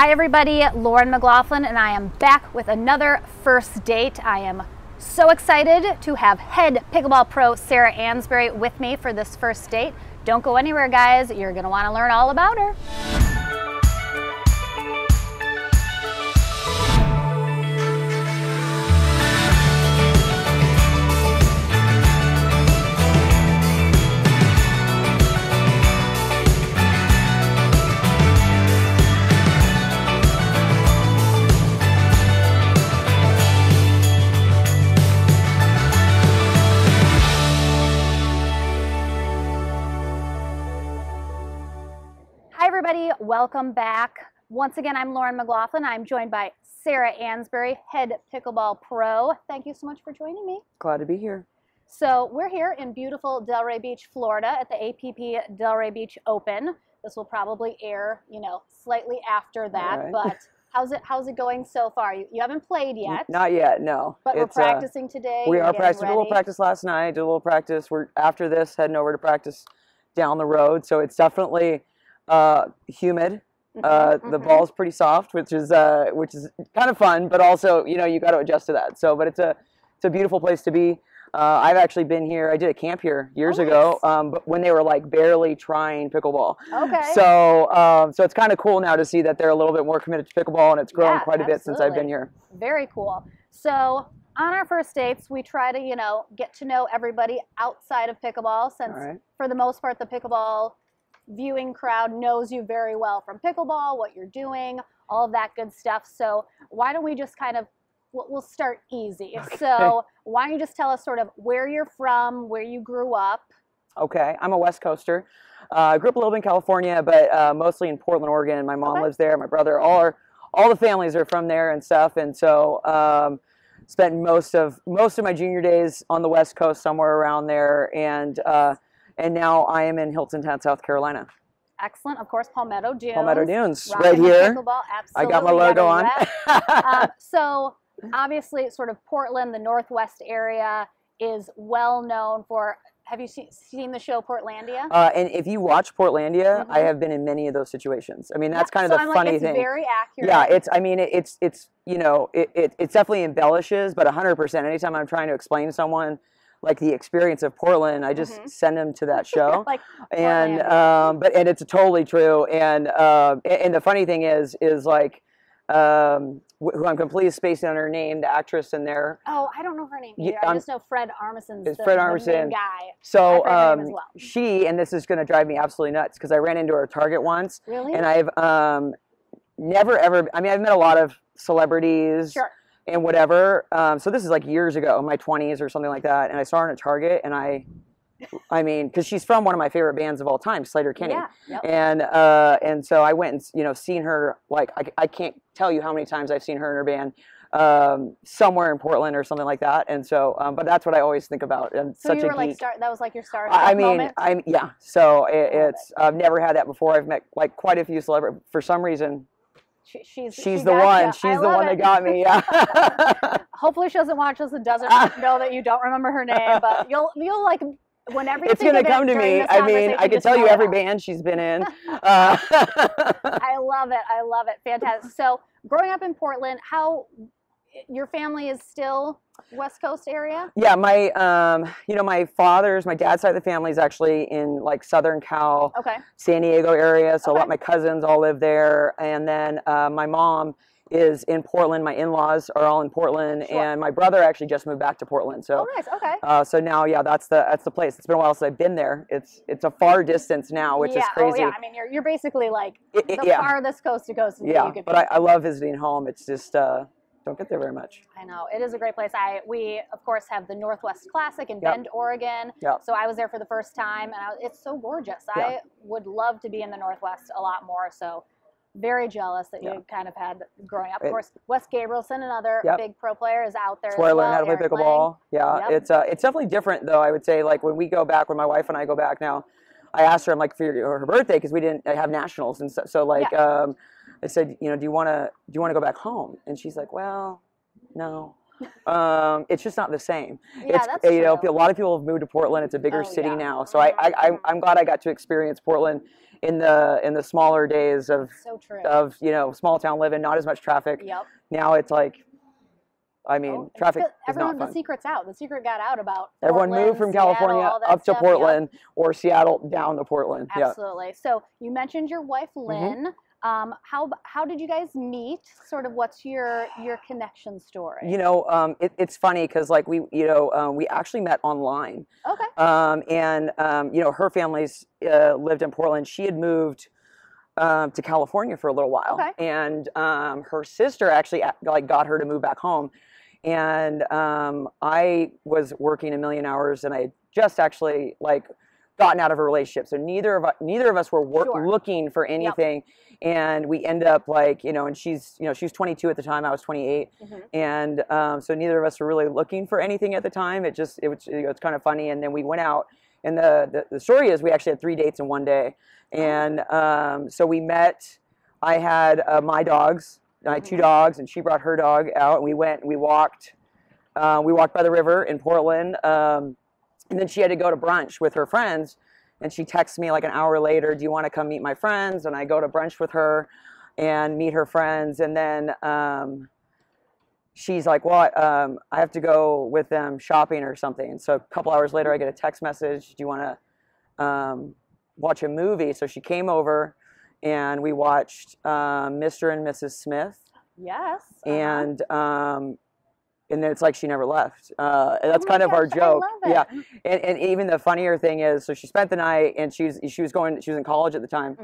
Hi everybody, Lauren McLaughlin, and I am back with another first date. I am so excited to have head pickleball pro Sarah Ansboury with me for this first date. Don't go anywhere, guys. You're going to want to learn all about her. Welcome back. Once again, I'm Lauren McLaughlin. I'm joined by Sarah Ansboury, head pickleball pro. Thank you so much for joining me. Glad to be here. So we're here in beautiful Delray Beach, Florida at the APP Delray Beach Open. This will probably air, you know, slightly after that, right. But how's it going so far? You haven't played yet. Not yet, no. But we're practicing today. We are practicing. Ready. Did a little practice last night, did a little practice. We're after this heading over to practice down the road. So it's definitely humid. The ball's pretty soft, which is kind of fun, but also, you know, you got to adjust to that. So, but it's a beautiful place to be. I've actually been here. I did a camp here years ago, but when they were like barely trying pickleball. Okay. So, so it's kind of cool now to see that they're a little bit more committed to pickleball, and it's grown quite a bit since I've been here. Very cool. So on our first dates, we try to, you know, get to know everybody outside of pickleball, since for the most part, the pickleball viewing crowd knows you very well from pickleball, what you're doing, all of that good stuff. So why don't we just kind of, we'll start easy. Okay. So why don't you just tell us sort of where you're from, where you grew up? Okay, I'm a West Coaster. I grew up a little bit in California, but mostly in Portland, Oregon. My mom lives there, my brother, all the families are from there and stuff. And so spent most of my junior days on the West Coast, somewhere around there. And now I am in Hilton Head, South Carolina. Excellent. Of course, Palmetto Dunes. Palmetto Dunes, right here. I got my logo on. So obviously, sort of Portland, the Northwest area, is well known for. Have you seen the show Portlandia? And if you watch Portlandia, I have been in many of those situations. I mean, that's kind of the funny thing. It's very accurate. Yeah, it's. I mean, it's. You know, it definitely embellishes, but 100%. Anytime I'm trying to explain to someone like the experience of Portland, I just send them to that show. Like, and and it's totally true. And and the funny thing is like, who I'm completely spacing on her name, the actress in there. Oh, I don't know her name either. I just know Fred Armisen. It's Fred Armisen, the guy. So she, and this is going to drive me absolutely nuts because I ran into her at Target once. Really? And I've never ever. I mean, I've met a lot of celebrities. Sure. And whatever, so this is like years ago, in my 20s or something like that, and I saw her in a Target, and I mean, because she's from one of my favorite bands of all time, Slater-Kinney, and so I went and, you know, seen her, like, I can't tell you how many times I've seen her in her band, somewhere in Portland or something like that, and so, but that's what I always think about. And so such you were a like, that was like your start. I mean, moment? Yeah, so I've never had that before. I've met like quite a few celebrities, for some reason. She's the one. You. She's the one that got me. Yeah. Hopefully, she doesn't watch this and doesn't know that you don't remember her name. But you'll like whenever you it's going to come to me. I mean, I can tell you every band she's been in. I love it. I love it. Fantastic. So, growing up in Portland, how your family is still West Coast area? Yeah, my you know, my dad's side of the family is actually in like Southern Cal, San Diego area. So a lot of my cousins all live there, and then my mom is in Portland. My in-laws are all in Portland, and my brother actually just moved back to Portland. So so now, yeah, that's the place. It's been a while since I've been there. It's a far distance now, which is crazy. I mean, you're basically like the farthest coast to coast. You could I love visiting home. It's just. Don't get there very much. I know. It is a great place. We, of course, have the Northwest Classic in Bend, Oregon. So I was there for the first time, and it's so gorgeous. I would love to be in the Northwest a lot more, so very jealous that you kind of had growing up. Of course, Wes Gabrielson, another big pro player, is out there. That's where I learned how to play pickleball. Yeah, it's definitely different, though, I would say. Like, when we go back, when my wife and I go back now, I asked her, I'm like, for her birthday, because we didn't have nationals, and so like... I said, you know, do you want to go back home? And she's like, well, no. It's just not the same. Yeah, it's, that's you know, a lot of people have moved to Portland. It's a bigger city now. So I'm glad I got to experience Portland in the smaller days of, you know, small town living, not as much traffic. Yep. Now it's like, I mean, traffic is not fun. The secret's out. The secret got out about Portland, everyone moved from California up to Portland or Seattle down to Portland. Absolutely. Yep. So you mentioned your wife, Lynn. How did you guys meet? Sort of what's your connection story? You know, it's funny because like we actually met online. Okay. You know, her family's lived in Portland. She had moved to California for a little while. Okay. And her sister actually like got her to move back home. And I was working a million hours and I had just actually like gotten out of a relationship, so neither of us were looking for anything, and we end up like, you know, and she was 22 at the time, I was 28, and so neither of us were really looking for anything at the time. It's kind of funny, and then we went out, and the story is we actually had 3 dates in one day, and so we met. I had my dogs, and I had 2 dogs, and she brought her dog out, and we went, and we walked by the river in Portland. And then she had to go to brunch with her friends, and she texts me like an hour later, do you want to come meet my friends? And I go to brunch with her and meet her friends. And then she's like, well, I have to go with them shopping or something. So a couple hours later, I get a text message, do you want to watch a movie? So she came over, and we watched Mr. and Mrs. Smith. Yes. And then it's like she never left. And that's kind of our joke. I love it. Yeah. And even the funnier thing is, so she spent the night, and she was in college at the time.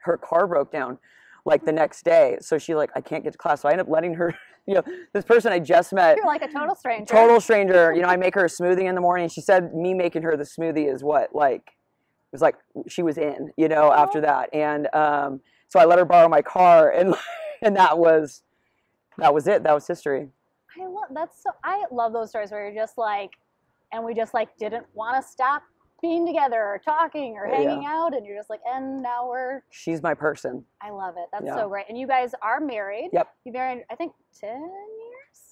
Her car broke down like the next day. So she like, I can't get to class. So I end up letting her, you know, this person I just met. You're like a total stranger. Total stranger. You know, I make her a smoothie in the morning. She said me making her the smoothie is what, like, it was like she was in, you know, after that. And so I let her borrow my car, and that was it. That was history. I love those stories where you're just like, and we just like didn't want to stop being together or talking or hanging out, and you're just like, and now we're. She's my person. I love it. That's so great. And you guys are married. Yep. You married, I think, 10 years.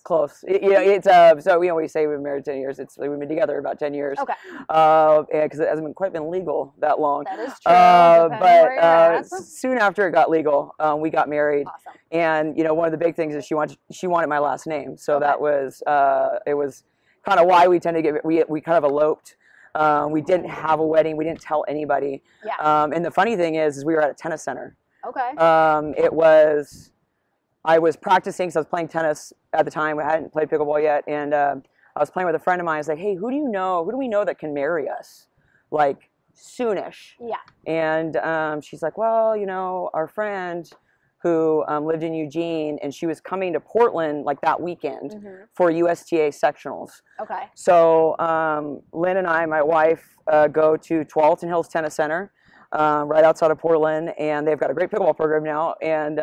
Close. Yeah. It's so you know we say we've been married 10 years. It's we've been together about 10 years. Okay. Because it hasn't quite been legal that long. That is true. But soon after it got legal, we got married. Awesome. And you know one of the big things is she wanted my last name, so that was it was kind of why we tend to get we kind of eloped. We didn't have a wedding. We didn't tell anybody. Yeah. And the funny thing is we were at a tennis center. Okay. I was practicing because I was playing tennis at the time. I hadn't played pickleball yet. And I was playing with a friend of mine. I was like, hey, who do we know that can marry us? Like, soonish. Yeah. And she's like, well, you know, our friend who lived in Eugene, and she was coming to Portland like that weekend for USTA sectionals. Okay. So Lynn and I, my wife, go to Tualatin Hills Tennis Center right outside of Portland, and they've got a great pickleball program now. And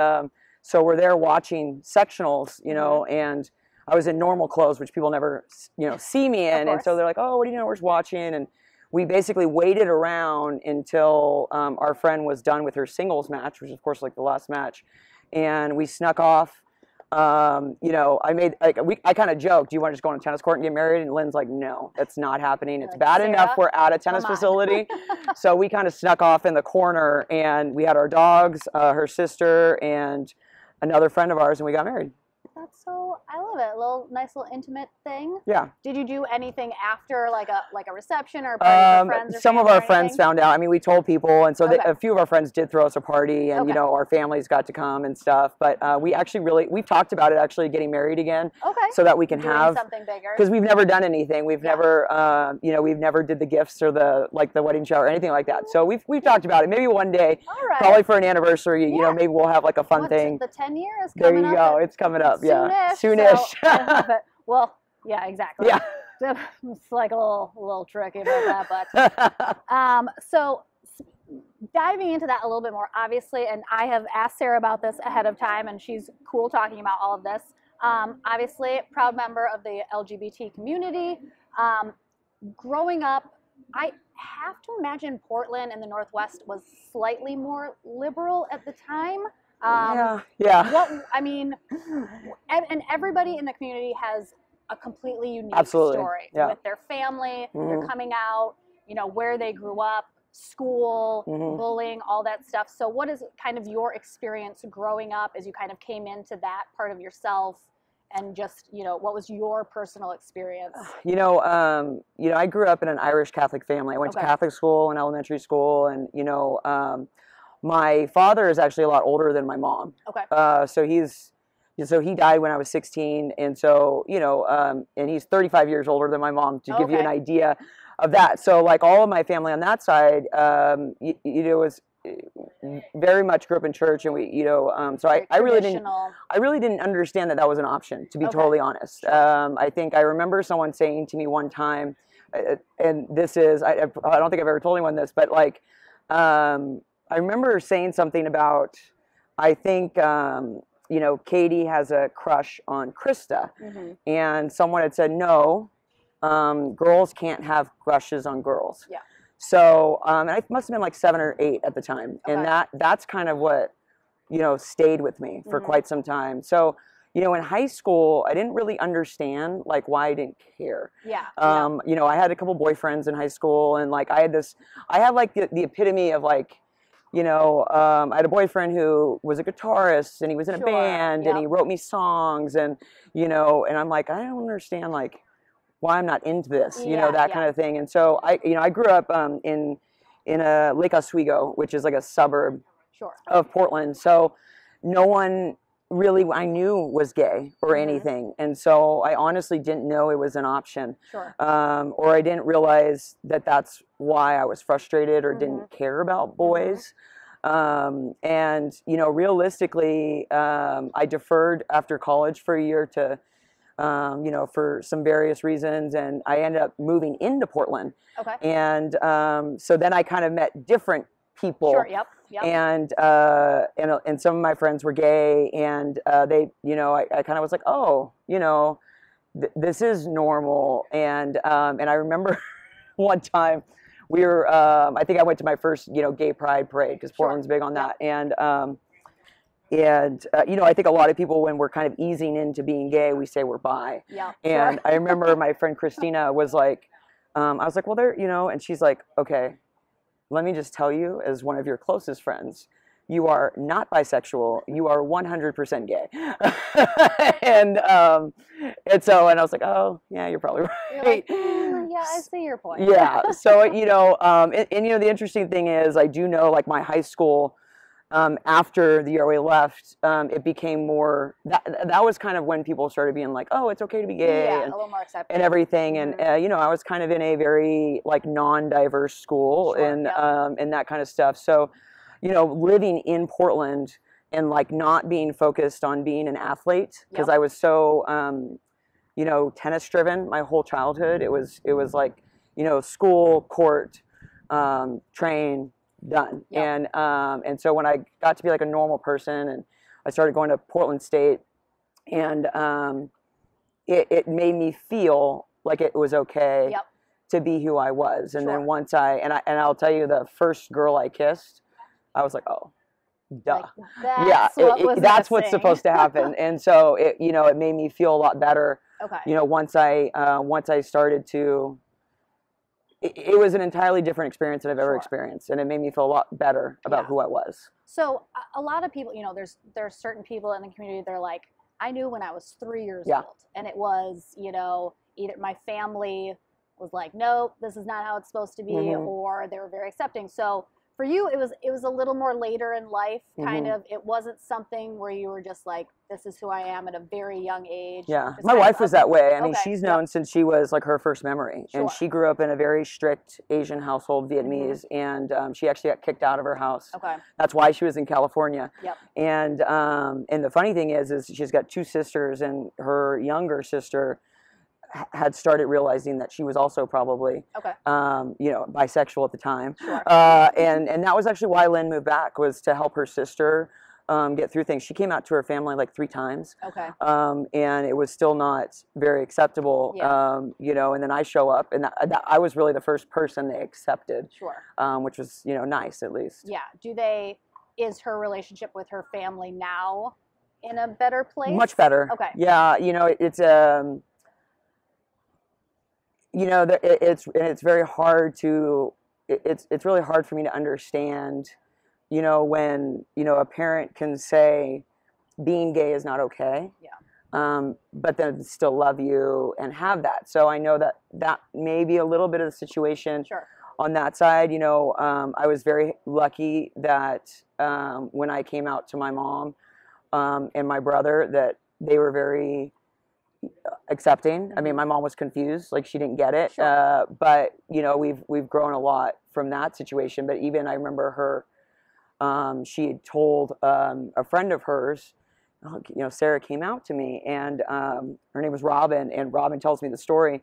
so we're there watching sectionals, you know, and I was in normal clothes, which people never, you know, see me in. And so they're like, oh, what do you know? We're just watching. And we basically waited around until our friend was done with her singles match, which is, of course, like the last match. And we snuck off. You know, I kind of joked, do you want to just go on a tennis court and get married? And Lynn's like, no, that's not happening. It's bad enough we're at a tennis facility. So we kind of snuck off in the corner. And we had our dogs, her sister, and another friend of ours, and we got married. That's so, I love it. A little, nice little intimate thing. Yeah. Did you do anything after, like a reception or a party with friends? Some of our friends found out. I mean, we told people, and so a few of our friends did throw us a party, and, you know, our families got to come and stuff. But we actually we've talked about it, actually, getting married again. Okay. So that we can have something bigger. Because we've never done anything. We've never, you know, we've never did the gifts or the wedding shower or anything like that. So we've talked about it. Maybe one day, probably for an anniversary, you know, maybe we'll have, like, a fun thing. The 10 years coming up. There you go. It's coming up. Yeah, soonish. So, well, yeah, exactly. Yeah, it's like a little tricky about that, but so diving into that a little bit more, obviously, and I have asked Sarah about this ahead of time, and she's cool talking about all of this. Obviously, proud member of the LGBT community. Growing up, I have to imagine Portland and the Northwest was slightly more liberal at the time. What, I mean, and everybody in the community has a completely unique Absolutely. Story yeah. with their family, mm-hmm. they're coming out, you know, where they grew up, school, mm-hmm. bullying, all that stuff. So what is kind of your experience growing up as you kind of came into that part of yourself, and just, you know, what was your personal experience? You know, I grew up in an Irish Catholic family. I went okay. to Catholic school and elementary school, and, you know, my father is actually a lot older than my mom. Okay. So he died when I was 16, and so, you know, and he's 35 years older than my mom, to okay. give you an idea of that. So, like, all of my family on that side, you know, was very much grew up in church, and we, you know, so I really didn't understand that that was an option, to be okay. totally honest. I think I remember someone saying to me one time, and this is, I don't think I've ever told anyone this, but, like, I remember saying something about, I think, you know, Katie has a crush on Krista, mm-hmm. and someone had said, no, girls can't have crushes on girls. Yeah. So, and I must have been like 7 or 8 at the time. Okay. And that's kind of what, you know, stayed with me for mm-hmm. quite some time. So, you know, in high school, I didn't really understand, like, why I didn't care. Yeah. Yeah. You know, I had a couple boyfriends in high school, and, like, I had like the epitome of, like, you know, I had a boyfriend who was a guitarist, and he was in sure. a band, yep. and he wrote me songs, and, you know, and I'm like, I don't understand, like, why I'm not into this, you know, that kind of thing. And so I grew up in Lake Oswego, which is like a suburb sure. of Portland. So no one really I knew was gay or mm-hmm. anything. And so I honestly didn't know it was an option. Sure. Or I didn't realize that that's why I was frustrated or mm-hmm. didn't care about boys. Mm-hmm. And, you know, realistically, I deferred after college for a year to you know, for some various reasons, and I ended up moving into Portland. Okay. And so then I kind of met different people. Sure. Yep. Yep. And some of my friends were gay, and they, you know, I kind of was like, oh, you know, this is normal. And I remember one time we were, I think I went to my first, you know, gay pride parade, because Portland's sure. big on that. Yep. And you know, I think a lot of people, when we're kind of easing into being gay, we say we're bi. Yeah. And sure. I remember my friend Christina was like, I was like, well, there, you know, and she's like, okay, let me just tell you, as one of your closest friends, you are not bisexual. You are 100% gay. and I was like, oh yeah, you're probably right. You're like, yeah, I see your point. Yeah. So, you know, and you know, the interesting thing is, I do know, like, my high school, after the year we left, it became more, that was kind of when people started being like, oh, it's okay to be gay, yeah, and, a little more accepting. And everything. Mm-hmm. And, you know, I was kind of in a very, like, non-diverse school, sure, and, yeah. And that kind of stuff. So, you know, living in Portland and, like, not being focused on being an athlete, because yep. I was so, you know, tennis driven my whole childhood. It was like, you know, school, court, train, done. Yep. And so when I got to be like a normal person, and I started going to Portland State, and it made me feel like it was okay yep. to be who I was. And sure. then once I'll tell you, the first girl I kissed, I was like, oh, duh. Like, that's yeah. That's what's supposed to happen. And so it, you know, it made me feel a lot better. Okay. You know, once I started to, it was an entirely different experience than I've ever sure. experienced, and it made me feel a lot better about yeah. who I was. So a lot of people, you know, there's certain people in the community, they're like, I knew when I was 3 years yeah. old, and it was, you know, either my family was like, no, this is not how it's supposed to be, mm-hmm. or they were very accepting. So for you, it was a little more later in life, kind mm-hmm. of. It wasn't something where you were just like, this is who I am at a very young age. Yeah. My wife was that way. I mean, okay. she's known yep. since she was like her first memory. Sure. And she grew up in a very strict Asian household, Vietnamese, mm-hmm. and she actually got kicked out of her house. Okay. That's why she was in California. Yep. And the funny thing is she's got two sisters, and her younger sister had started realizing that she was also probably, okay. You know, bisexual at the time. Sure. And that was actually why Lynn moved back, was to help her sister get through things. She came out to her family like 3 times. Okay. And it was still not very acceptable, yeah. You know, and then I show up, and I was really the first person they accepted, sure. Which was, you know, nice at least. Yeah. Is her relationship with her family now in a better place? Much better. Okay. Yeah. You know, it's you know, it's very hard to, it's really hard for me to understand, you know, when, you know, a parent can say being gay is not okay. Yeah. But then still love you and have that. So I know that that may be a little bit of the situation. Sure. On that side, you know, I was very lucky that when I came out to my mom and my brother, that they were very accepting. I mean, my mom was confused, like she didn't get it. Sure. But you know, we've grown a lot from that situation. But even I remember her, she had told a friend of hers, you know, Sarah came out to me, and her name was Robin, and Robin tells me the story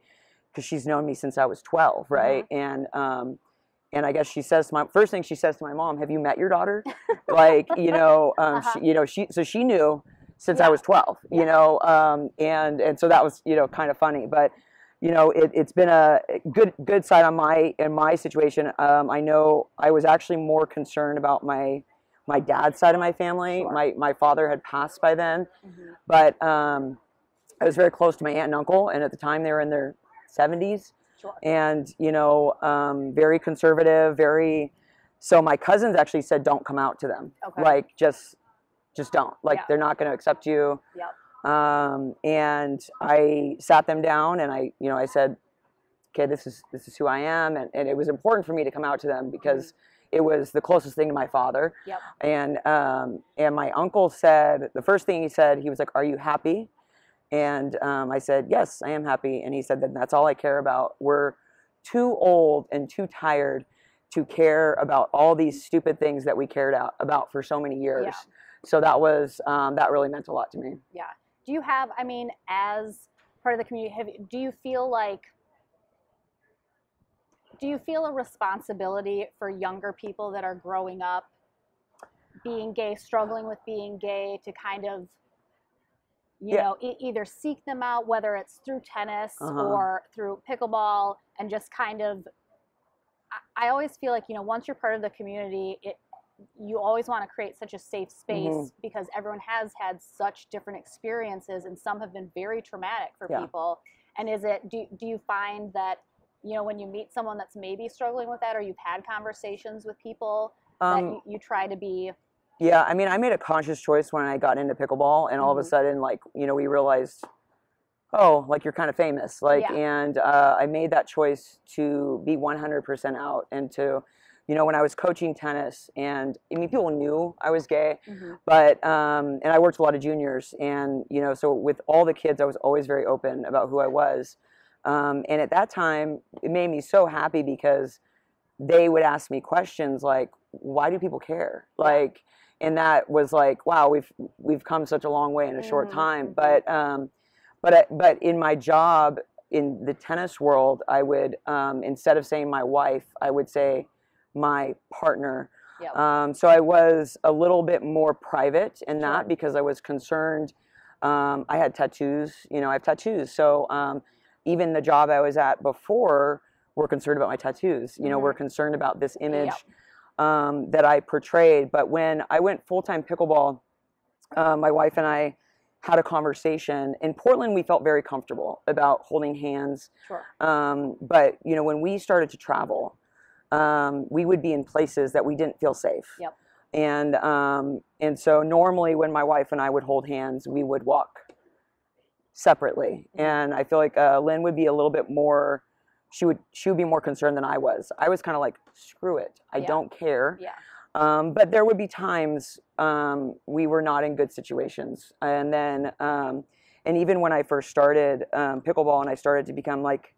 because she's known me since I was 12, right? Uh-huh. And I guess she says to my, first thing she says to my mom, "Have you met your daughter?" Like, you know, uh-huh. she knew since, yeah, I was 12, you, yeah, know, and so that was, you know, kind of funny, but you know, it's been a good side on in my situation. I know I was actually more concerned about my dad's side of my family. Sure. My father had passed by then, mm-hmm, but I was very close to my aunt and uncle, and at the time they were in their 70s. Sure. And, you know, very conservative, very, so my cousins actually said, don't come out to them. Okay. Like, just don't. Like, yeah, they're not going to accept you. Yep. And I sat them down, and I, you know, I said, okay, this is who I am. And it was important for me to come out to them because, mm-hmm, it was the closest thing to my father. Yep. And my uncle said, the first thing he said, he was like, "Are you happy?" And I said, "Yes, I am happy." And he said, "Then that's all I care about. We're too old and too tired to care about all these stupid things that we cared about for so many years." Yeah. So that was, that really meant a lot to me. Yeah. Do you have, I mean, as part of the community, do you feel like, do you feel a responsibility for younger people that are growing up being gay, struggling with being gay, to kind of, you, yeah, know, either seek them out, whether it's through tennis, uh-huh, or through pickleball, and just kind of, I always feel like, you know, once you're part of the community, you always want to create such a safe space, mm-hmm, because everyone has had such different experiences, and some have been very traumatic for, yeah, people. And is it, do you find that, you know, when you meet someone that's maybe struggling with that, or you've had conversations with people, that you try to be... Yeah, I mean, I made a conscious choice when I got into pickleball, and all, mm-hmm, of a sudden, like, you know, we realized, oh, like, you're kind of famous. Like, yeah. And I made that choice to be 100% out, and to, you know, when I was coaching tennis, and, I mean, people knew I was gay, mm-hmm, but, and I worked a lot of juniors, and, you know, so with all the kids, I was always very open about who I was. And at that time, it made me so happy because they would ask me questions like, why do people care? Like, and that was like, wow, we've come such a long way in a, mm-hmm, short time. But in my job in the tennis world, I would, instead of saying my wife, I would say my partner. Yep. So I was a little bit more private in that, sure, because I was concerned. I had tattoos, you know, I have tattoos. So, even the job I was at before, we're concerned about my tattoos. You know, mm-hmm, we're concerned about this image, yep, that I portrayed. But when I went full-time pickleball, my wife and I had a conversation. In Portland, we felt very comfortable about holding hands. Sure. But, you know, when we started to travel, we would be in places that we didn't feel safe. Yep. And so normally when my wife and I would hold hands, we would walk separately, and I feel like Lynn would be a little bit more, she would be more concerned than I was. I was kind of like, screw it, I, yeah, don't care. Yeah. But there would be times we were not in good situations, and then and even when I first started pickleball, and I started to become, like,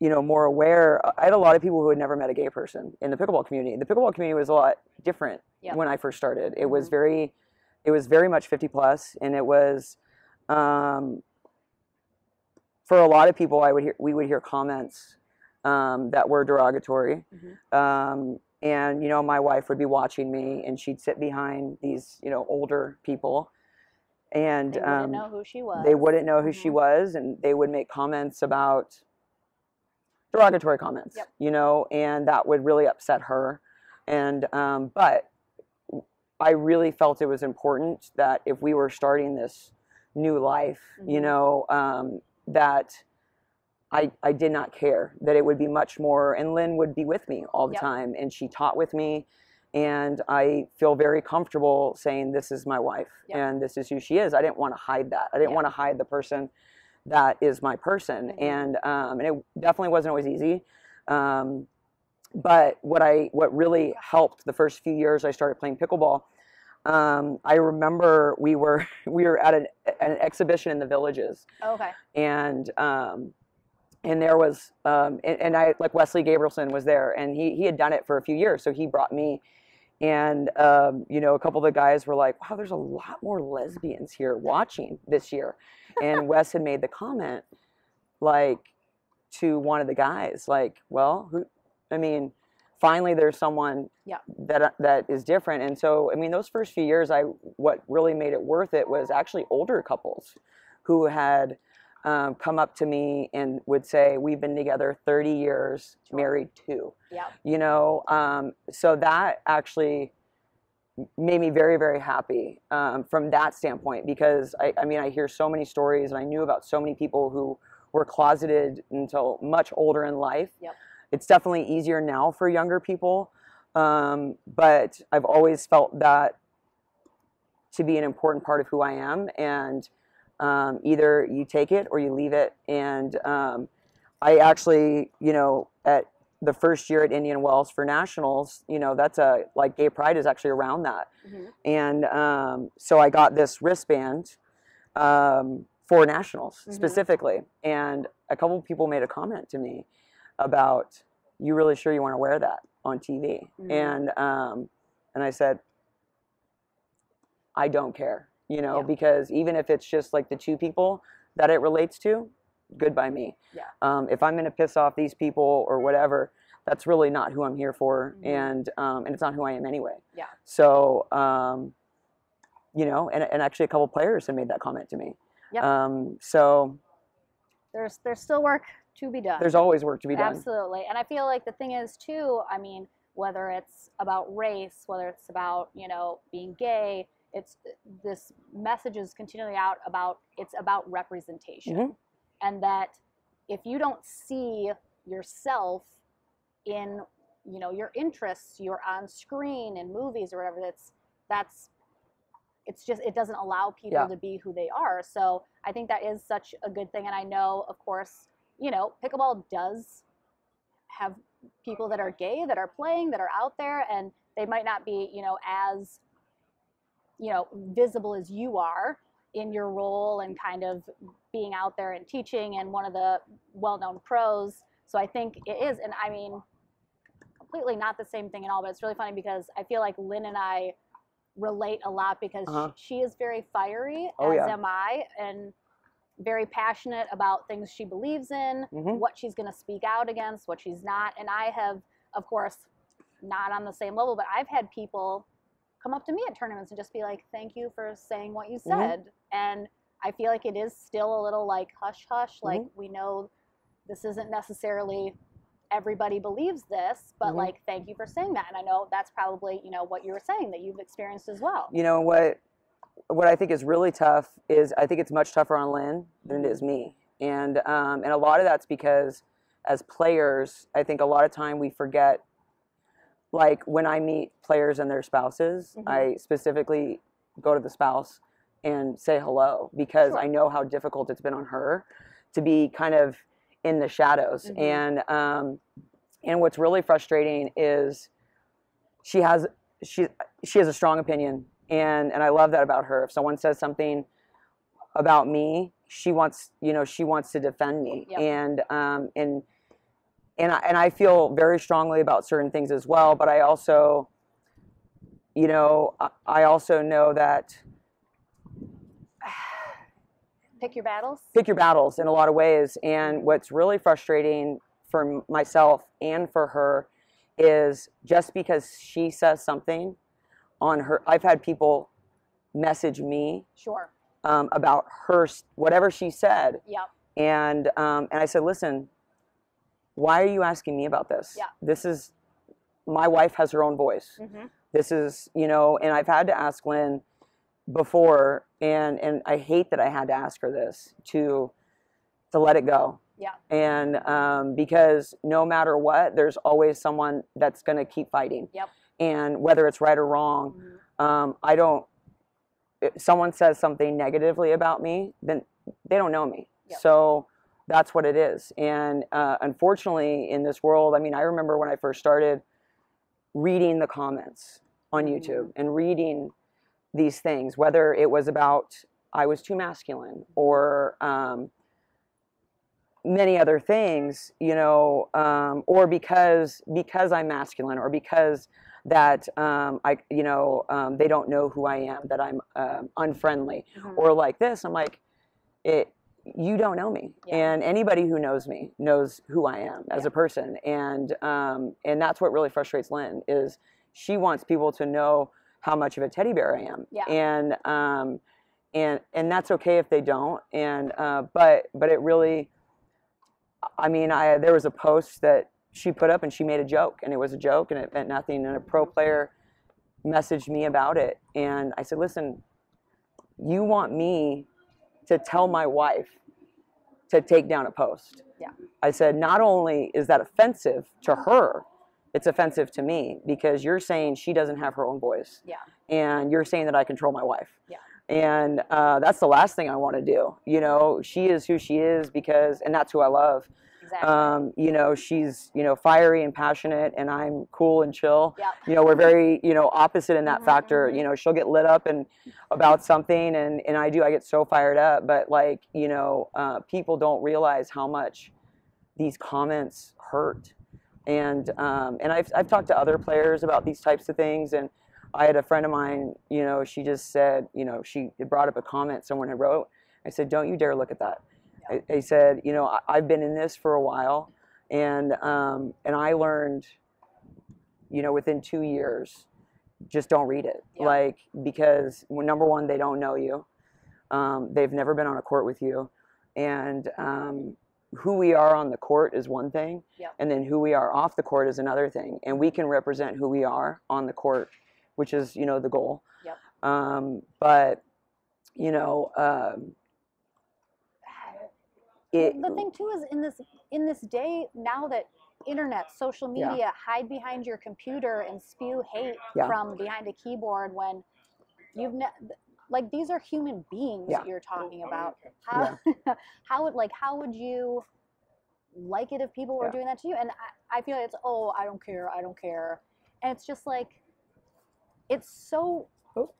you know, more aware, I had a lot of people who had never met a gay person in the pickleball community. The pickleball community was a lot different, yeah, when I first started. It, mm-hmm, was very, it was very much 50+, and it was. For a lot of people, we would hear comments that were derogatory, mm-hmm, and, you know, my wife would be watching me, and she'd sit behind these, you know, older people, and they wouldn't know who she was. They wouldn't know who, mm-hmm, she was, and they would make comments about derogatory comments, yep, you know, and that would really upset her. And but I really felt it was important that if we were starting this new life, mm-hmm, you know, that I did not care, that it would be much more, and Lynn would be with me all the yep. time, and she taught with me, and I feel very comfortable saying this is my wife yep. and this is who she is. I didn't want to hide that. I didn't yep. want to hide the person that is my person. Mm-hmm. And it definitely wasn't always easy. But what really helped the first few years I started playing pickleball, I remember we were at an exhibition in the Villages. Okay. And there was, and I, like, Wesley Gabrielson was there, and he had done it for a few years, so he brought me, and, you know, a couple of the guys were like, wow, there's a lot more lesbians here watching this year, and Wes had made the comment, like, to one of the guys, like, well, who, I mean, finally there's someone yeah. that is different, and so, I mean, those first few years, what really made it worth it was actually older couples who had come up to me and would say, we've been together 30 years, married 2. Yeah. You know, so that actually made me very, very happy from that standpoint, because I mean, I hear so many stories, and I knew about so many people who were closeted until much older in life. Yep. It's definitely easier now for younger people, but I've always felt that to be an important part of who I am, and either you take it or you leave it. And I actually, you know, at the first year at Indian Wells for nationals, you know, that's like Gay Pride is actually around that. Mm-hmm. And so I got this wristband for nationals mm-hmm. specifically. And a couple of people made a comment to me about, you really sure you want to wear that on TV? Mm-hmm. And I said, I don't care. You know, yeah. because even if it's just like the 2 people that it relates to, good by me. Yeah. If I'm going to piss off these people or whatever, that's really not who I'm here for. Mm-hmm. And it's not who I am anyway. Yeah. So, you know, and actually a couple of players have made that comment to me. Yeah. So there's still work to be done. There's always work to be done. Absolutely. And I feel like the thing is too, I mean, whether it's about race, whether it's about, you know, being gay, it's this message is continually out about, it's about representation. Mm-hmm. And that if you don't see yourself in, you know, your interests, you're on screen in movies or whatever, it's just, it doesn't allow people yeah. to be who they are. So I think that is such a good thing. And I know, of course, you know, pickleball does have people that are gay, that are playing, that are out there, and they might not be, you know, as, you know, visible as you are in your role and kind of being out there and teaching and one of the well-known pros. So I think it is, and I mean, completely not the same thing at all, but it's really funny because I feel like Lynn and I relate a lot because uh-huh. she is very fiery, oh, as yeah. am I, and very passionate about things she believes in, mm-hmm. what she's going to speak out against, what she's not. And I have, of course, not on the same level, but I've had people come up to me at tournaments and just be like, thank you for saying what you said. Mm-hmm. And I feel like it is still a little like hush hush, mm-hmm. like we know this isn't necessarily everybody believes this, but mm-hmm. like, thank you for saying that. And I know that's probably, you know, what you were saying that you've experienced as well. You know, what I think is really tough is I think it's much tougher on Lynn than it is me. And a lot of that's because as players, I think a lot of time we forget. Like when I meet players and their spouses, mm-hmm. I specifically go to the spouse and say hello because sure. I know how difficult it's been on her to be kind of in the shadows. Mm-hmm. And what's really frustrating is she has a strong opinion, and I love that about her. If someone says something about me, she wants to defend me, yep. And I feel very strongly about certain things as well, but I also, you know, I also know that pick your battles in a lot of ways. And what's really frustrating for myself and for her is just because she says something on her, I've had people message me sure. About her, whatever she said. Yeah. And I said, listen, why are you asking me about this? Yeah. This is, my wife has her own voice. Mm-hmm. This is, you know, and I've had to ask Lynn before, and I hate that I had to ask her this, to let it go. Yeah. And because no matter what, there's always someone that's going to keep fighting. Yep. And whether it's right or wrong, mm-hmm. I don't, if someone says something negatively about me, then they don't know me. Yep. So that's what it is. And unfortunately in this world, I mean, I remember when I first started reading the comments on YouTube and reading these things, whether it was about I was too masculine or many other things, you know, or because I'm masculine or because that they don't know who I am, that I'm unfriendly or like this. I'm like, you don't know me. Yeah. And anybody who knows me knows who I am as a person. And that's what really frustrates Lynn is she wants people to know how much of a teddy bear I am. Yeah. And that's okay if they don't. And, but it really, I mean, there was a post that she put up and she made a joke and it was a joke and it meant nothing. And a pro player messaged me about it. And I said, listen, you want me to tell my wife to take down a post. Yeah. I said, not only is that offensive to her, it's offensive to me because you're saying she doesn't have her own voice. Yeah. And you're saying that I control my wife. Yeah. And that's the last thing I want to do. You know, she is who she is because, and that's who I love. Exactly. You know, she's, you know, fiery and passionate and I'm cool and chill. Yep. You know, we're very, you know, opposite in that factor. You know, she'll get lit up and about something and I get so fired up. But like, you know, people don't realize how much these comments hurt. And I've talked to other players about these types of things. And I had a friend of mine, you know, she just said, you know, she brought up a comment someone had wrote. I said, don't you dare look at that. Yeah. I said, you know, I've been in this for a while and I learned, you know, within 2 years, just don't read it. Yeah. Like, because well, number one, they don't know you. They've never been on a court with you. And who we are on the court is one thing. Yeah. And then who we are off the court is another thing. And we can represent who we are on the court, which is, you know, the goal. Yep. But, you know, the thing too is in this day now that internet, social media, hide behind your computer and spew hate from behind a keyboard when you've like these are human beings you're talking about. How how would you like it if people were doing that to you? And I feel like it's I don't care, I don't care, and it's just like. It's so, well,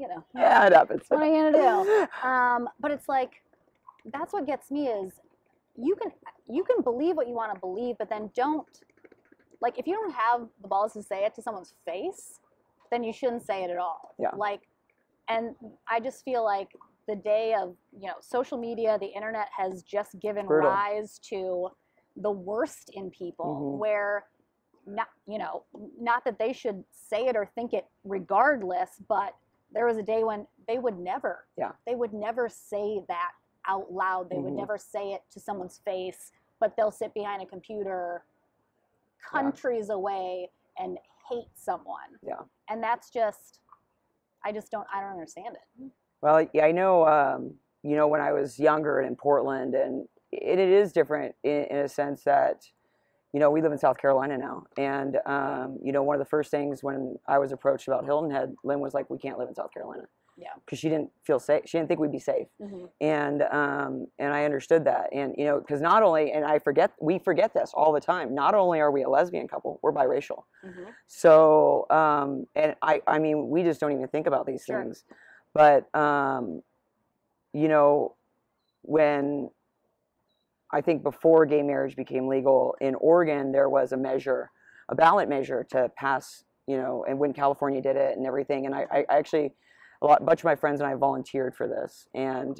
you know. Yeah, it happens. What are you going to do? But it's like, that's what gets me is you can believe what you want to believe, but then don't, like, if you don't have the balls to say it to someone's face, then you shouldn't say it at all. Yeah. Like, and I just feel like the day of, you know, social media, the internet has just given rise to the worst in people where, not that they should say it or think it regardless, but there was a day when they would never, they would never say that out loud. They would never say it to someone's face, but they'll sit behind a computer countries away and hate someone. Yeah. And that's just, I don't understand it. Well, yeah, I know, you know, when I was younger in Portland and it is different in a sense that, you know, we live in South Carolina now. And, you know, one of the first things when I was approached about Hilton Head, Lynn was like, we can't live in South Carolina. Yeah. Because she didn't feel safe. She didn't think we'd be safe. And I understood that. And, you know, because not only, and we forget this all the time. Not only are we a lesbian couple, we're biracial. So, and I mean, we just don't even think about these things. But, you know, when, I think before gay marriage became legal in Oregon, there was a ballot measure to pass, you know, and when California did it and everything. And I actually, a bunch of my friends and I volunteered for this. And,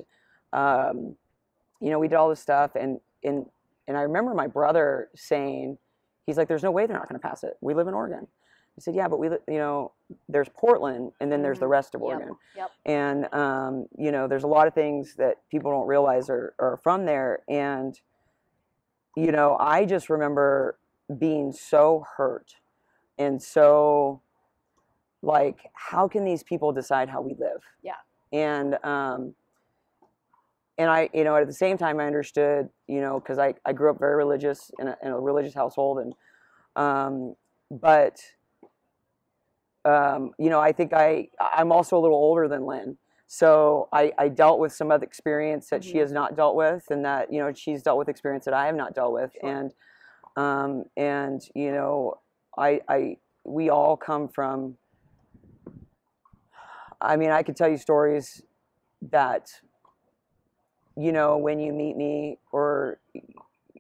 you know, we did all this stuff. And I remember my brother saying, he's like, there's no way they're not going to pass it. We live in Oregon. I said, yeah, but we, you know, there's Portland and then there's the rest of Oregon. Yep. And, you know, there's a lot of things that people don't realize are from there. And, you know, I just remember being so hurt and so like, how can these people decide how we live? Yeah. And, And I, you know, at the same time I understood, you know, because I grew up very religious in a religious household, and you know, I think I'm also a little older than Lynn. So I dealt with some other experience that she has not dealt with, and that, you know, she's dealt with experience that I have not dealt with. Sure. And you know, we all come from, I mean, I could tell you stories that, you know, when you meet me, or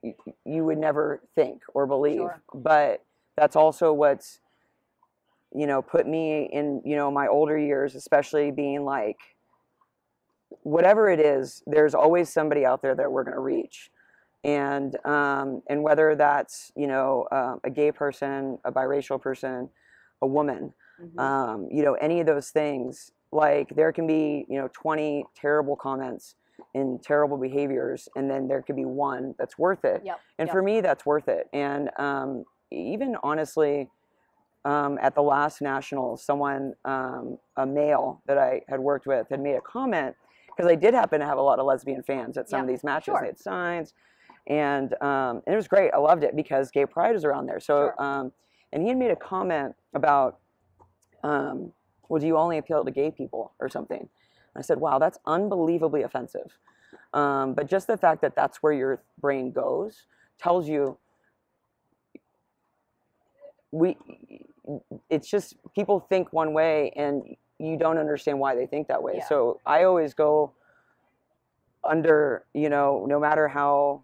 you would never think or believe. Sure. But that's also what's, you know, put me in, you know, my older years, especially being like, whatever it is, there's always somebody out there that we're going to reach. And whether that's, you know, a gay person, a biracial person, a woman, mm-hmm. You know, any of those things, like there can be, you know, 20 terrible comments and terrible behaviors, and then there could be one that's worth it. Yep. And yep. For me, that's worth it. And even honestly, at the last nationals, someone, a male that I had worked with, had made a comment, because I did happen to have a lot of lesbian fans at some yep. of these matches. Sure. They had signs, and it was great. I loved it because gay pride is around there. So, sure. And he had made a comment about, well, do you only appeal to gay people or something? And I said, wow, that's unbelievably offensive. But just the fact that that's where your brain goes tells you, it's just people think one way and you don't understand why they think that way. Yeah. So I always go under, you know, no matter how,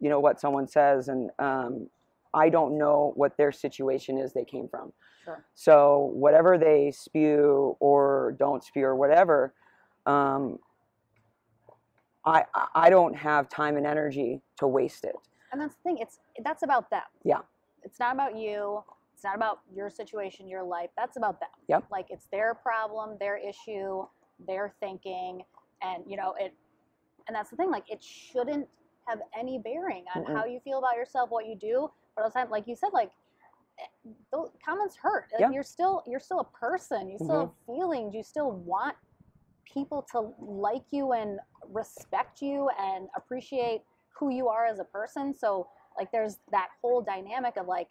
you know, what someone says, and I don't know what their situation is they came from. Sure. So whatever they spew or don't spew or whatever, I don't have time and energy to waste it. And that's the thing, that's about them. Yeah. It's not about you. It's not about your situation, your life. That's about them. Yep. Like, it's their problem, their issue, their thinking, and you know it. And that's the thing. Like, it shouldn't have any bearing on mm-mm. how you feel about yourself, what you do. But all the time, like you said, like those comments hurt. Like, yep. You're still a person. You still mm-hmm. have feelings. You still want people to like you and respect you and appreciate who you are as a person. So like, there's that whole dynamic of like,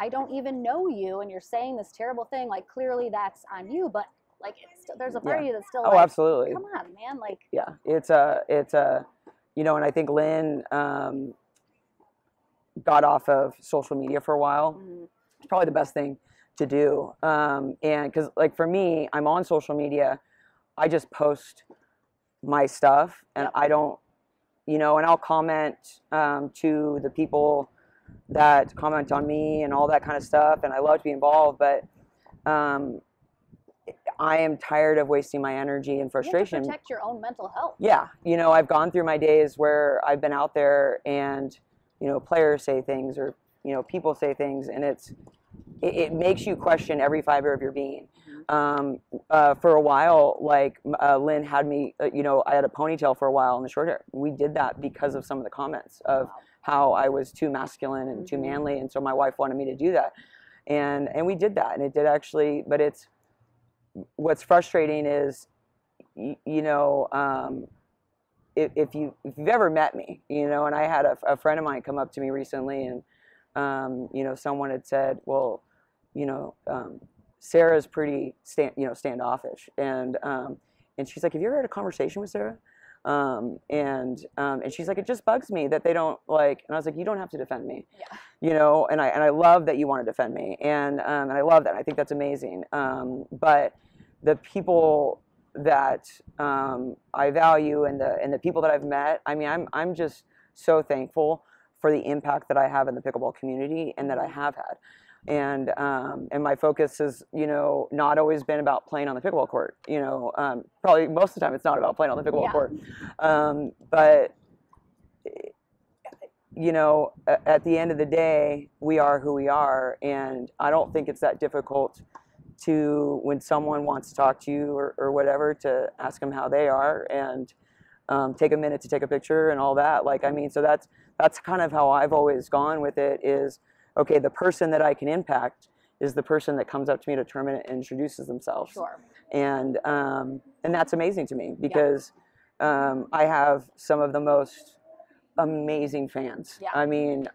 I don't even know you, and you're saying this terrible thing. Like, clearly that's on you, but like, there's a part yeah. of you that's still. Oh, like, absolutely. Come on, man. Like. Yeah, it's a, you know, and I think Lynn got off of social media for a while. Mm-hmm. It's probably the best thing to do, and because like for me, I'm on social media, I just post my stuff, and yep. I don't, you know, and I'll comment to the people that comment on me and all that kind of stuff, and I love to be involved, but I am tired of wasting my energy and frustration. You have to protect your own mental health. Yeah, you know, I've gone through my days where I've been out there and, you know, players say things, or, you know, people say things, and it makes you question every fiber of your being. For a while, like Lynn had me, you know, I had a ponytail for a while in the short hair. We did that because of some of the comments of wow. how I was too masculine and mm-hmm. too manly, and so my wife wanted me to do that, and we did that, and it did actually. But it's what's frustrating is, you know, if you've ever met me, you know, and I had a friend of mine come up to me recently, and you know, someone had said, well, you know, Sarah's pretty standoffish, and she's like, have you ever had a conversation with Sarah? And she's like, it just bugs me that they don't like, and I was like, you don't have to defend me, yeah. you know, and I love that you want to defend me, and I love that. I think that's amazing. But the people that, I value, and the people that I've met, I mean, I'm just so thankful for the impact that I have in the pickleball community, and that I have had. And my focus is, you know, not always been about playing on the pickleball court, you know, probably most of the time it's not about playing on the pickleball yeah. court. But you know, at the end of the day, we are who we are. And I don't think it's that difficult to, when someone wants to talk to you or whatever, to ask them how they are, and, take a minute to take a picture and all that. Like, I mean, so that's kind of how I've always gone with it is, okay, the person that I can impact is the person that comes up to me at a tournament and introduces themselves. Sure. And that's amazing to me because I have some of the most amazing fans. Yeah. I mean,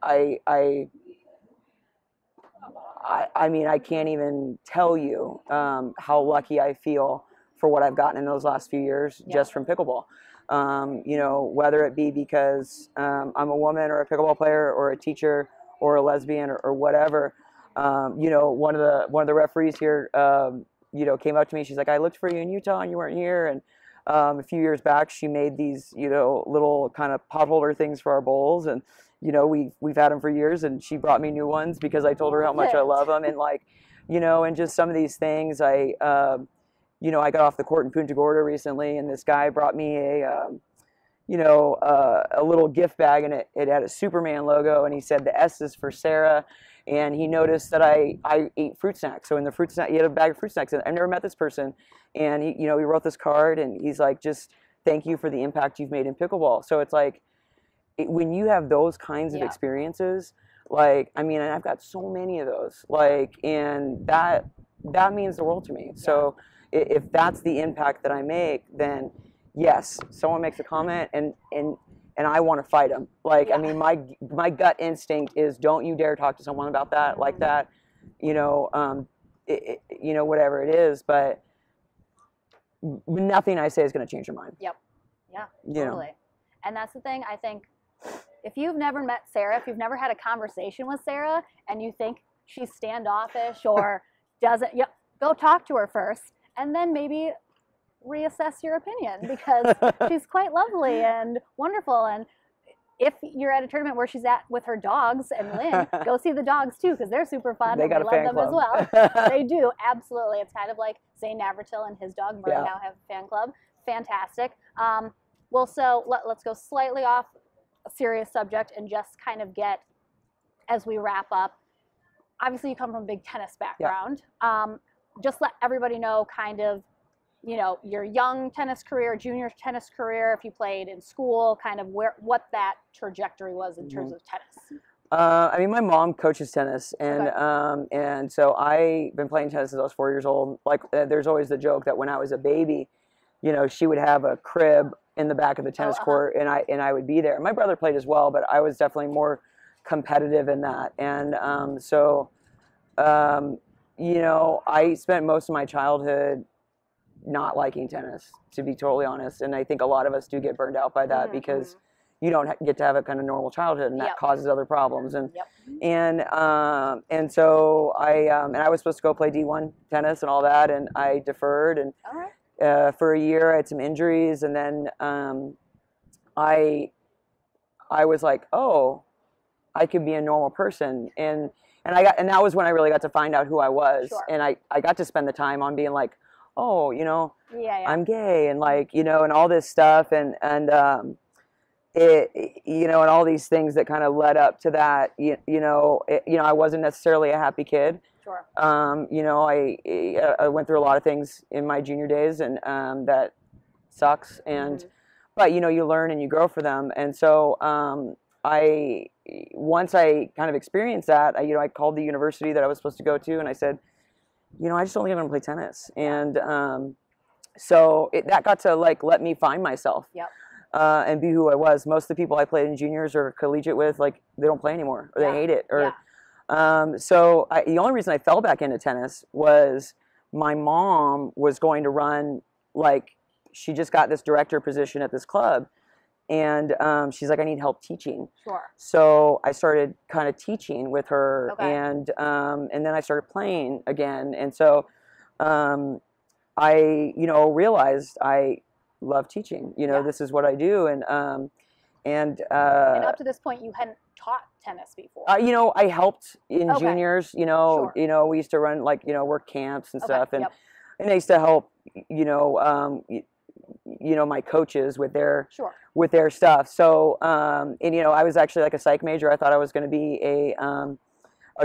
I can't even tell you how lucky I feel for what I've gotten in those last few years just from pickleball. You know, whether it be because I'm a woman or a pickleball player or a teacher or a lesbian or whatever. You know, one of the referees here, you know, came up to me. She's like, I looked for you in Utah and you weren't here. And a few years back, she made these, you know, little kind of pot holder things for our bowls. And, you know, we've had them for years, and she brought me new ones because I told her how much I love them. And, like, you know, and just some of these things, you know, I got off the court in Punta Gorda recently, and this guy brought me a little gift bag, and it had a Superman logo, and he said the S is for Sarah, and he noticed that I ate fruit snacks. So in the fruit snack, he had a bag of fruit snacks, and I've never met this person, and he, you know, he wrote this card, and he's like, just thank you for the impact you've made in pickleball. So it's like, when you have those kinds of experiences, like, I mean, and I've got so many of those, like, and that means the world to me. So if that's the impact that I make, then yes, someone makes a comment and I want to fight them. Like, I mean, my gut instinct is don't you dare talk to someone about that, like that, you know, you know, whatever it is, but nothing I say is going to change your mind. Yep. Yeah, totally. You know? And that's the thing. I think if you've never met Sarah, if you've never had a conversation with Sarah and you think she's standoffish or doesn't, go talk to her first. And then maybe reassess your opinion, because she's quite lovely and wonderful. And if you're at a tournament where she's at with her dogs and Lynn, go see the dogs too, because they're super fun. They love them club as well. They do, absolutely. It's kind of like Zane Navratil and his dog Murray now have a fan club. Fantastic. Well, so let's go slightly off a serious subject and just kind of get, as we wrap up, obviously you come from a big tennis background. Just let everybody know kind of, you know, your young tennis career, junior tennis career, if you played in school, kind of what that trajectory was in terms of tennis. I mean, my mom coaches tennis, and and so I've been playing tennis since I was 4 years old. Like, there's always the joke that when I was a baby, you know, she would have a crib in the back of the tennis court, and I would be there. My brother played as well, but I was definitely more competitive in that. And you know, I spent most of my childhood not liking tennis, to be totally honest. And I think a lot of us do get burned out by that because you don't get to have a kind of normal childhood, and that causes other problems. And and so I was supposed to go play D1 tennis and all that, and I deferred. And for a year I had some injuries, and then I was like, oh, I could be a normal person. And that was when I really got to find out who I was. And I got to spend the time on being like, oh, you know, I'm gay, and, like, you know, and all this stuff, you know, and all these things that kind of led up to that. You know, I wasn't necessarily a happy kid. You know, I went through a lot of things in my junior days, and that sucks. And but, you know, you learn and you grow for them. And so once I kind of experienced that, you know, I called the university that I was supposed to go to, and I said, you know, I just don't think I'm gonna play tennis. And so that got to, like, let me find myself and be who I was. Most of the people I played in juniors or collegiate with, like, they don't play anymore, or they hate it. Or so the only reason I fell back into tennis was my mom was going to run, like, she just got this director position at this club. And she's like, I need help teaching. So I started kind of teaching with her, and then I started playing again. And so I, you know, realized I love teaching. You know, this is what I do. And and up to this point, you hadn't taught tennis before. You know, I helped in juniors. You know, you know, we used to run, like, you know, work camps and stuff, and I used to help. You know. You know, my coaches with their stuff. So and, you know, I was actually, like, a psych major. I thought I was going to be a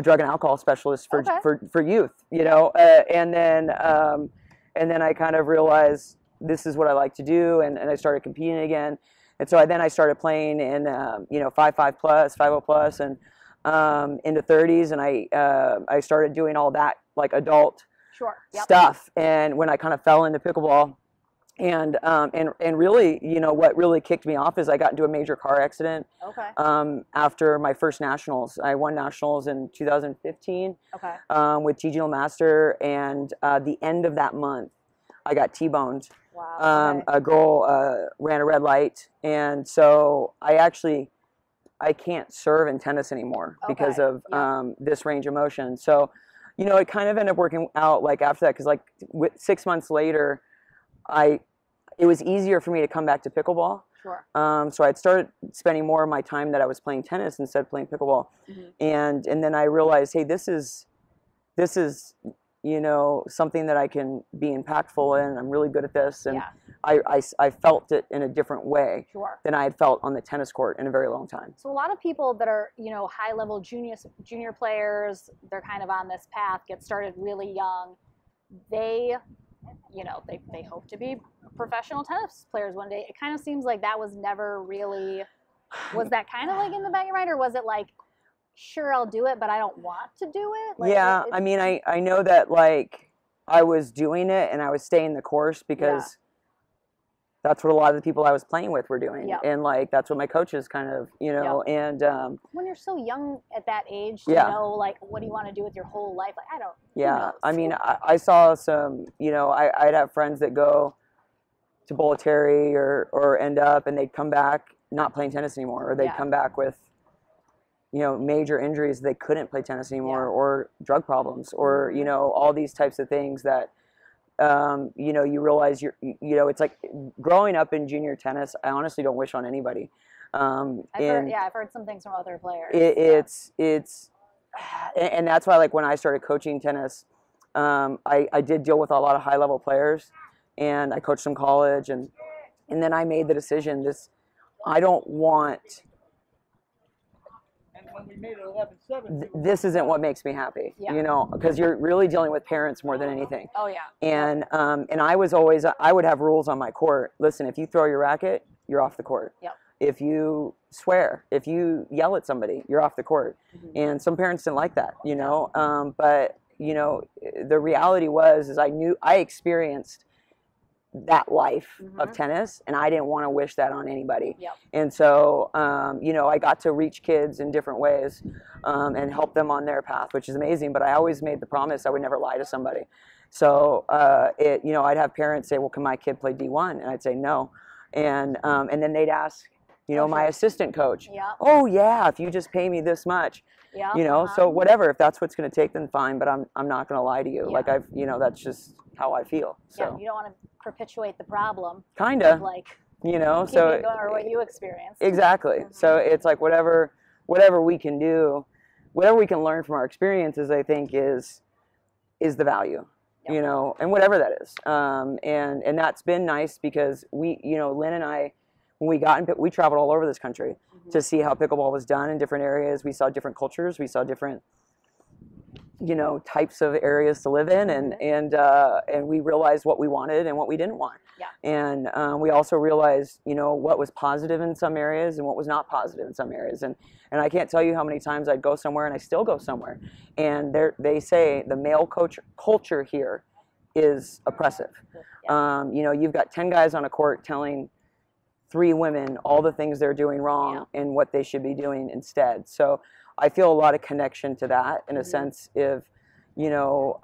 drug and alcohol specialist for youth, you know. And then I kind of realized this is what I like to do, and I started competing again. And so I started playing in you know, 5.0 plus, and into 30s, and I started doing all that, like, adult stuff. And when I kind of fell into pickleball, And really, you know, what really kicked me off is I got into a major car accident. Okay. After my first nationals. I won nationals in 2015. Okay. With TGL Master, and the end of that month, I got T-boned. Wow. A girl ran a red light, and so I can't serve in tennis anymore, okay, because of this range of motion. So, you know, it kind of ended up working out, like, after that, because, like, 6 months later, it was easier for me to come back to pickleball. Sure. So I'd started spending more of my time that I was playing tennis instead of playing pickleball. Mm-hmm. And then I realized, hey, this is, you know, something that I can be impactful in. I'm really good at this. And yeah. I felt it in a different way, sure, than I had felt on the tennis court in a very long time. So a lot of people that are, you know, high level junior players, they're kind of on this path, get started really young. You know, they hope to be professional tennis players one day. It kind of seems like that was never really, was that kind of like in the back of your mind, or was it like, sure, I'll do it, but I don't want to do it? Like, yeah, I mean, I know that, like, I was doing it and I was staying the course because that's what a lot of the people I was playing with were doing. Yep. And, like, that's what my coaches kind of, you know, yep. And when you're so young at that age, you know, like, what do you want to do with your whole life? Like, I don't. Yeah. I mean, I saw some, you know, I'd have friends that go to Boletari or end up, and they'd come back not playing tennis anymore, or they'd come back with, you know, major injuries. They couldn't play tennis anymore, or drug problems, or, you know, all these types of things that, you know, you realize you know, it's like growing up in junior tennis, I honestly don't wish on anybody. I've heard some things from other players. And that's why, like, when I started coaching tennis, I did deal with a lot of high level players, and I coached some college, and then I made the decision, I don't want. When we made it 11-7, this isn't what makes me happy, you know, because you're really dealing with parents more than anything. Oh, yeah. And I would have rules on my court. Listen, if you throw your racket, you're off the court. Yep. If you swear, if you yell at somebody, you're off the court. Mm-hmm. And some parents didn't like that, you know. But, you know, the reality was I experienced that life of tennis, and I didn't want to wish that on anybody. Yep. And so, you know, I got to reach kids in different ways, and help them on their path, which is amazing. But I always made the promise I would never lie to somebody. So, you know, I'd have parents say, well, can my kid play D1? And I'd say no. And then they'd ask, you know, my assistant coach, oh yeah, if you just pay me this much, you know, so whatever, if that's what's going to take, then fine, but I'm not going to lie to you. Yeah. Like, you know, that's just how I feel. So you don't want to perpetuate the problem. Kind of. Like, you know, so. Keep it going, or what you experienced. Exactly. Mm-hmm. So it's like whatever we can do, whatever we can learn from our experiences, I think is the value, you know, and whatever that is. And that's been nice, because we, you know, Lynn and I, when we got in, we traveled all over this country to see how pickleball was done in different areas. We saw different cultures. We saw different, you know, types of areas to live in, and we realized what we wanted and what we didn't want. Yeah. And we also realized, you know, what was positive in some areas and what was not positive in some areas. And I can't tell you how many times I'd go somewhere, and I still go somewhere, and they say the male culture here is oppressive. Yeah. You know, you've got 10 guys on a court telling 3 women all the things they're doing wrong and what they should be doing instead. So I feel a lot of connection to that, in a sense. If, you know,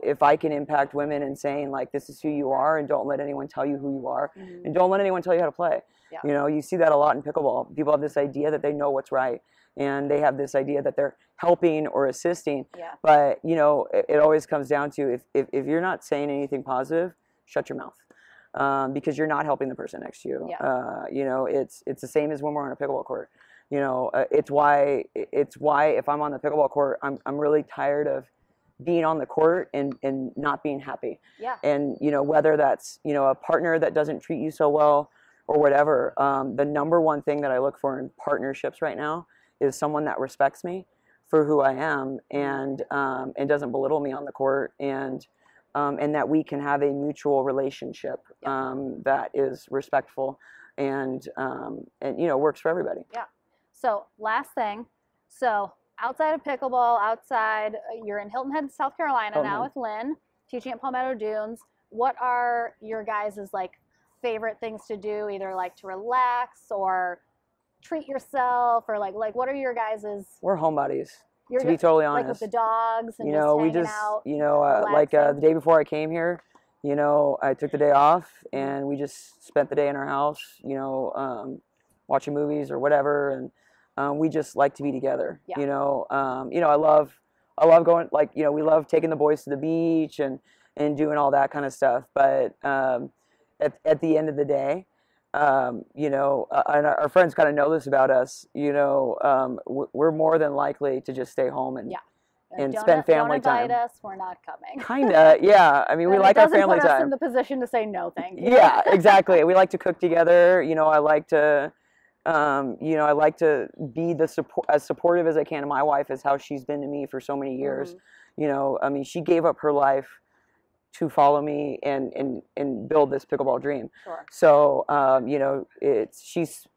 if I can impact women and saying, like, this is who you are, and don't let anyone tell you who you are, and don't let anyone tell you how to play. Yeah. You know, you see that a lot in pickleball. People have this idea that they know what's right, and they have this idea that they're helping or assisting. Yeah. But, you know, it always comes down to, if you're not saying anything positive, shut your mouth. Because you're not helping the person next to you. Yeah. You know, it's the same as when we're on a pickleball court. You know, it's why if I'm on the pickleball court, I'm really tired of being on the court and not being happy. Yeah. And, you know, whether that's, you know, a partner that doesn't treat you so well or whatever, the number one thing that I look for in partnerships right now is someone that respects me for who I am, and doesn't belittle me on the court, and that we can have a mutual relationship that is respectful and, you know, works for everybody. Yeah. So last thing, so outside of pickleball, you're in Hilton Head, South Carolina now with Lynn, teaching at Palmetto Dunes. what are your guys' like favorite things to do, either like to relax or treat yourself, or like what are your guys' We're homebodies. To be totally honest, like with the dogs and the day before I came here, you know, I took the day off and we just spent the day in our house, you know, watching movies or whatever, and we just like to be together. Yeah. You know, I love going, like, you know, we love taking the boys to the beach and doing all that kind of stuff, but at the end of the day, you know, and our friends kind of know this about us, you know, we're more than likely to just stay home and, yeah. and spend family time. Don't invite us, we're not coming. Kinda, yeah. I mean, we like our family time. It doesn't put us in the position to say no, thank you. Yeah, exactly. We like to cook together. You know, I like to, you know, I like to be the as supportive as I can to my wife, is how she's been to me for so many years. Mm-hmm. You know, I mean, she gave up her life to follow me and build this pickleball dream. Sure. So, you know, you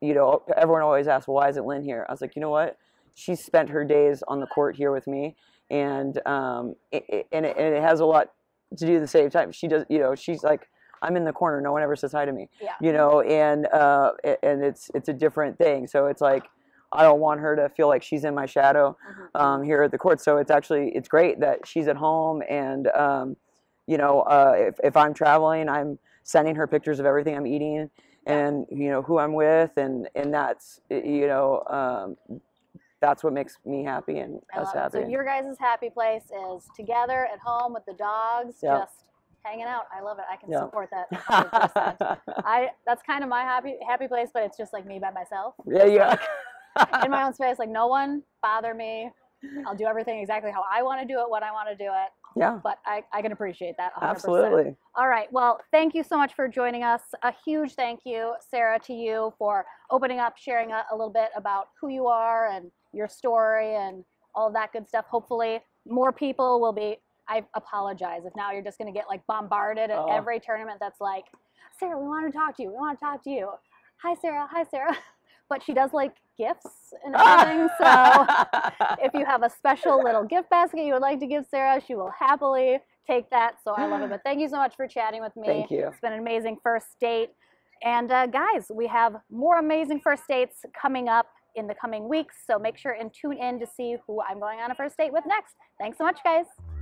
know, everyone always asks, well, why isn't Lynn here? I was like, you know what? She spent her days on the court here with me, and it has a lot to do at the same time. She does, you know, she's like, I'm in the corner, no one ever says hi to me, yeah. you know, and it's a different thing. So it's like, I don't want her to feel like she's in my shadow, mm-hmm. Here at the court. So it's actually, it's great that she's at home, and, you know, if I'm traveling, I'm sending her pictures of everything I'm eating and, you know, who I'm with. And that's, you know, that's what makes me happy and us happy. So your guys' happy place is together at home with the dogs, yep. just hanging out. I love it. I can yep. support that 100%. That's kind of my happy place, but it's just like me by myself. Yeah, yeah. Like, in my own space, like no one bother me. I'll do everything exactly how I want to do it, when I want to do it. Yeah. But I can appreciate that 100%. Absolutely. All right. Well, thank you so much for joining us. A huge thank you, Sarah, to you for opening up, sharing a little bit about who you are and your story and all that good stuff. Hopefully more people will be, I apologize if now you're just going to get like bombarded at every tournament that's like, Sarah, we want to talk to you. We want to talk to you. Hi, Sarah. Hi, Sarah. But she does like gifts and everything, so if you have a special little gift basket you would like to give Sarah, she will happily take that, so I love it. But thank you so much for chatting with me. Thank you. It's been an amazing first date. And guys, we have more amazing first dates coming up in the coming weeks, so make sure and tune in to see who I'm going on a first date with next. Thanks so much, guys.